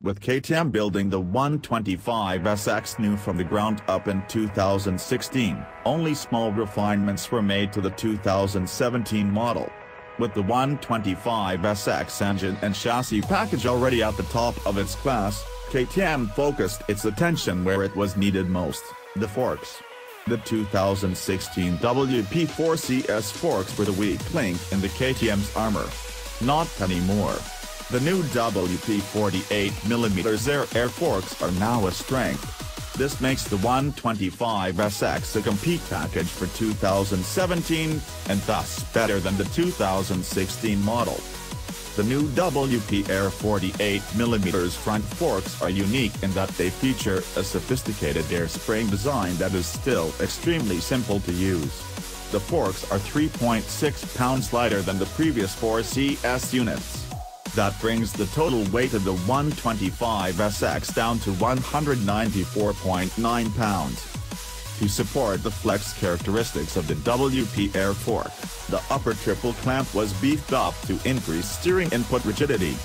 with KTM building the 125 SX new from the ground up in 2016, only small refinements were made to the 2017 model. With the 125 SX engine and chassis package already at the top of its class, KTM focused its attention where it was needed most, the forks. The 2016 WP 48mm forks were the weak link in the KTM's armor. Not anymore. The new WP 48mm Air Air forks are now a strength. This makes the 125 SX a complete package for 2017, and thus better than the 2016 model. The new WP Air 48mm front forks are unique in that they feature a sophisticated air spring design that is still extremely simple to use. The forks are 3.6 pounds lighter than the previous 4CS units. That brings the total weight of the 125 SX down to 194.9 pounds. To support the flex characteristics of the WP Air fork, the upper triple clamp was beefed up to increase steering input rigidity.